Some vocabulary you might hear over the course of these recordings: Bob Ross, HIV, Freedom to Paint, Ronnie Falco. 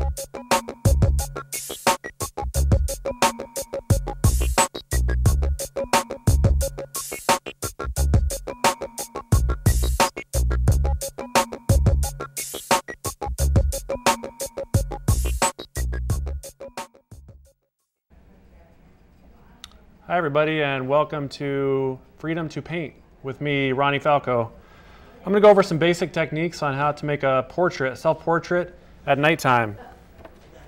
Hi everybody, and welcome to Freedom to Paint with me, Ronnie Falco. I'm going to go over some basic techniques on how to make a portrait, self-portrait at nighttime.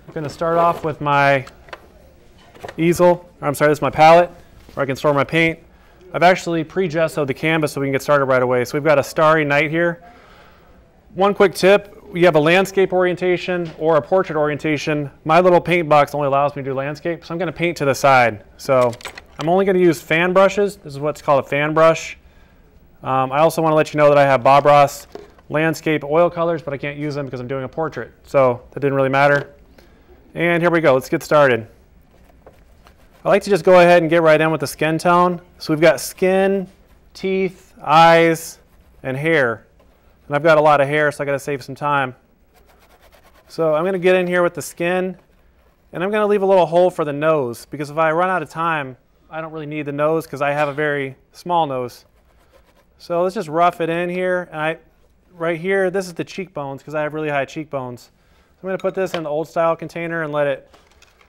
I'm going to start off with my easel, or I'm sorry, this is my palette, where I can store my paint. I've actually pre-gessoed the canvas so we can get started right away. So we've got a starry night here. One quick tip, you have a landscape orientation or a portrait orientation. My little paint box only allows me to do landscape, so I'm going to paint to the side. So I'm only going to use fan brushes. This is what's called a fan brush. I also want to let you know that I have Bob Ross landscape oil colors, but I can't use them because I'm doing a portrait. So that didn't really matter. And here we go. Let's get started. I like to just go ahead and get right in with the skin tone. So we've got skin, teeth, eyes, and hair. And I've got a lot of hair, so I've got to save some time. So I'm going to get in here with the skin, and I'm going to leave a little hole for the nose, because if I run out of time, I don't really need the nose because I have a very small nose. So let's just rough it in here. And right here, this is the cheekbones because I have really high cheekbones. So I'm going to put this in the old style container and let it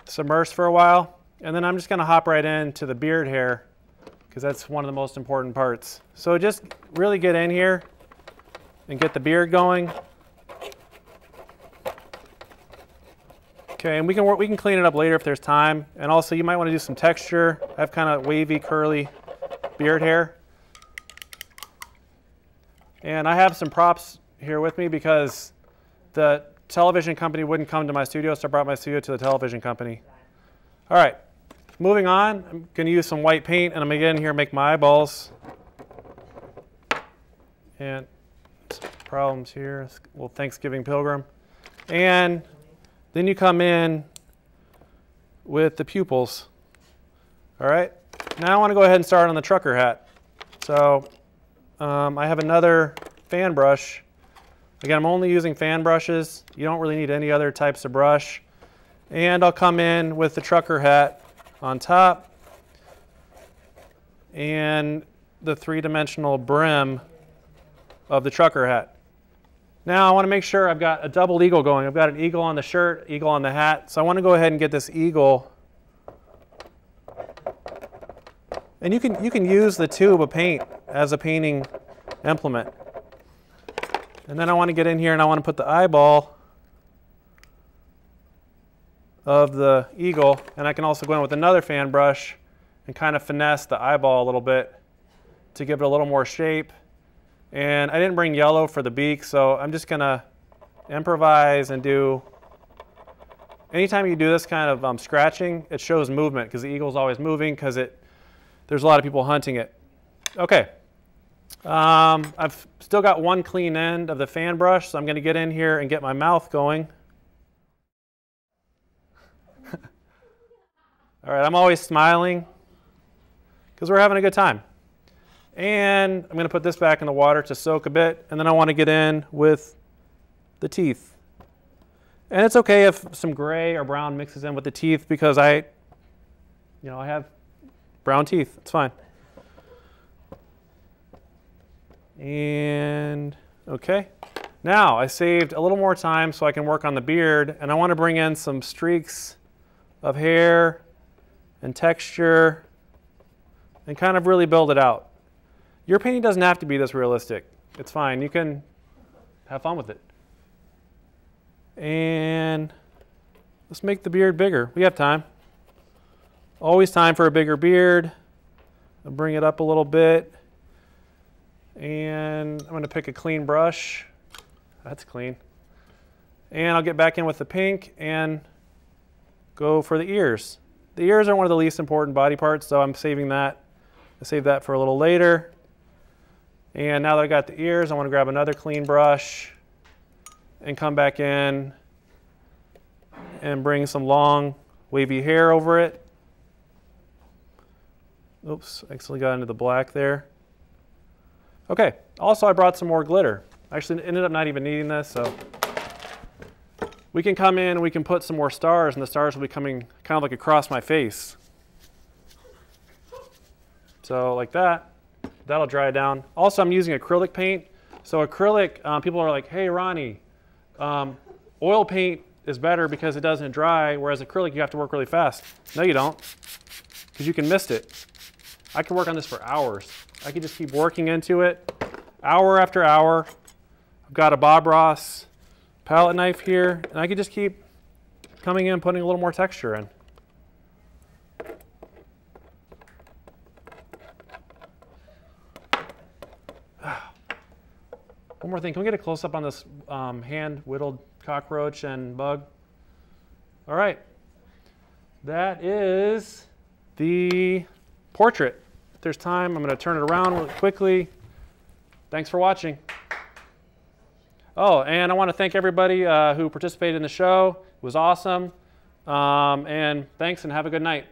submerge for a while. And then I'm just going to hop right into the beard hair because that's one of the most important parts. So just really get in here and get the beard going. Okay, and we can clean it up later if there's time. And also you might want to do some texture. I have kind of wavy, curly beard hair. And I have some props here with me because the television company wouldn't come to my studio, so I brought my studio to the television company. All right, moving on, I'm going to use some white paint, and I'm going to get in here and make my eyeballs. And some problems here, well, Thanksgiving Pilgrim. And then you come in with the pupils. All right, now I want to go ahead and start on the trucker hat. So I have another fan brush. Again, I'm only using fan brushes. You don't really need any other types of brush. And I'll come in with the trucker hat on top and the three-dimensional brim of the trucker hat. Now I want to make sure I've got a double eagle going. I've got an eagle on the shirt, eagle on the hat. So I want to go ahead and get this eagle. And you can use the tube of paint as a painting implement. And then I want to get in here and I want to put the eyeball of the eagle. And I can also go in with another fan brush and kind of finesse the eyeball a little bit to give it a little more shape. And I didn't bring yellow for the beak, so I'm just going to improvise and do. Anytime you do this kind of scratching, it shows movement because the eagle's always moving because there's a lot of people hunting it. Okay, I've still got one clean end of the fan brush, so I'm going to get in here and get my mouth going. All right, I'm always smiling because we're having a good time. And I'm going to put this back in the water to soak a bit, and then I want to get in with the teeth. And it's okay if some gray or brown mixes in with the teeth because I have brown teeth. It's fine. And okay. Now I saved a little more time so I can work on the beard, and I want to bring in some streaks of hair and texture and kind of really build it out. Your painting doesn't have to be this realistic. It's fine. You can have fun with it. And let's make the beard bigger. We have time. Always time for a bigger beard. I'll bring it up a little bit. And I'm going to pick a clean brush. That's clean. And I'll get back in with the pink and go for the ears. The ears are one of the least important body parts, so I'm saving that. I'll save that for a little later. And now that I got the ears, I want to grab another clean brush and come back in and bring some long wavy hair over it. Oops, actually got into the black there. Okay, also I brought some more glitter. I actually ended up not even needing this, so we can come in and we can put some more stars, and the stars will be coming kind of like across my face. So like that, that'll dry down. Also, I'm using acrylic paint. So acrylic, people are like, hey, Ronnie, oil paint is better because it doesn't dry, whereas acrylic, you have to work really fast. No, you don't, because you can mist it. I can work on this for hours. I can just keep working into it, hour after hour. I've got a Bob Ross palette knife here, and I can just keep coming in, putting a little more texture in. One more thing, can we get a close-up on this hand-whittled cockroach and bug? All right, that is the portrait. If there's time, I'm gonna turn it around really quickly. Thanks for watching. Oh, and I wanna thank everybody who participated in the show. It was awesome. And thanks, and have a good night.